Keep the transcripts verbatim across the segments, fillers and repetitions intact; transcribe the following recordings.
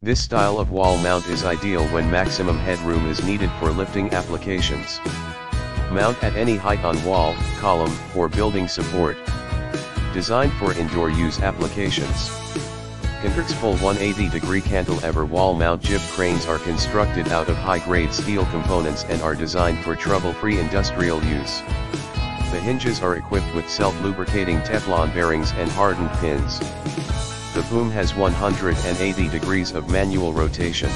This style of wall mount is ideal when maximum headroom is needed for lifting applications. Mount at any height on wall, column, or building support. Designed for indoor use applications. Contrx full one hundred eighty degree cantilever wall mount jib cranes are constructed out of high-grade steel components and are designed for trouble-free industrial use. The hinges are equipped with self-lubricating Teflon bearings and hardened pins. The boom has one hundred eighty degrees of manual rotation.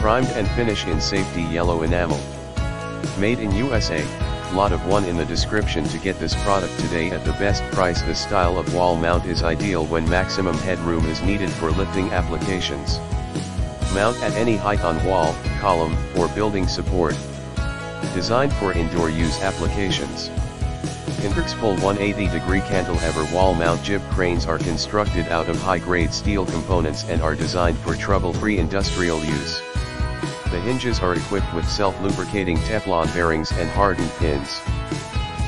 Primed and finished in safety yellow enamel. Made in U S A, lot of one in the description. To get this product today at the best price. This style of wall mount is ideal when maximum headroom is needed for lifting applications. Mount at any height on wall, column, or building support. Designed for indoor use applications. Contrx full one hundred eighty degree cantilever wall mount jib cranes are constructed out of high-grade steel components and are designed for trouble-free industrial use. The hinges are equipped with self-lubricating Teflon bearings and hardened pins.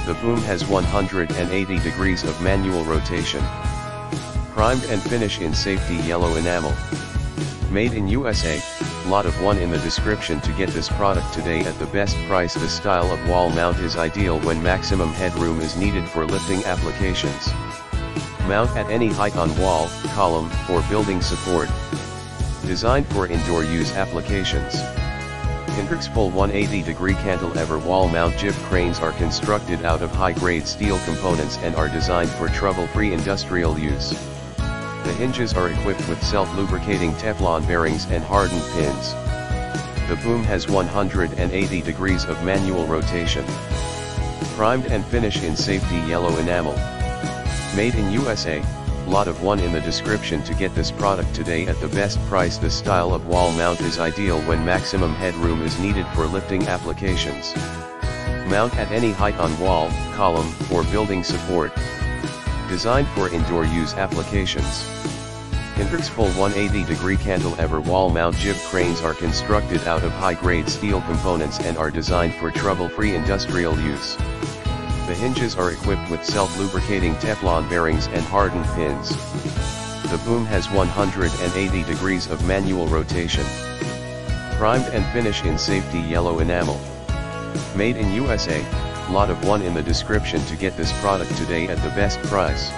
The boom has one hundred eighty degrees of manual rotation. Primed and finished in safety yellow enamel. Made in U S A, lot of one in the description. To get this product today at the best price. This style of wall mount is ideal when maximum headroom is needed for lifting applications. Mount at any height on wall, column, or building support. Designed for indoor use applications. Contrx full one hundred eighty degree cantilever wall mount jib cranes are constructed out of high-grade steel components and are designed for trouble-free industrial use. The hinges are equipped with self-lubricating Teflon bearings and hardened pins. The boom has one hundred eighty degrees of manual rotation. Primed and finished in safety yellow enamel. Made in U S A. Lot of one in the description. To get this product today at the best price. This style of wall mount is ideal when maximum headroom is needed for lifting applications. Mount at any height on wall, column, or building support. Designed for indoor use applications. Contrx full one hundred eighty degree cantilever wall mount jib cranes are constructed out of high-grade steel components and are designed for trouble-free industrial use. The hinges are equipped with self-lubricating Teflon bearings and hardened pins. The boom has one hundred eighty degrees of manual rotation. Primed and finished in safety yellow enamel. Made in U S A, lot of one in the description. To get this product today at the best price.